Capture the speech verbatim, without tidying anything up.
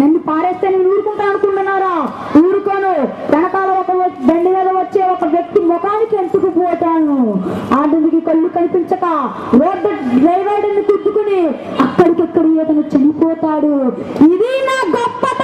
నిన్ను పారేస్తే నేను ఊరుకుంటా అనుకుంటున్నారా? ఊరుకోను. వెనకాల ఒక బండి మీద వచ్చే ఒక వ్యక్తి ముఖానికి ఎంచుకుపోతాను. ఆడదికి కళ్ళు కనిపించక రోడ్డు డ్రైవర్ని కుట్టుకుని అక్కడికక్కడ ఏదైనా చనిపోతాడు. ఇది నా గొప్ప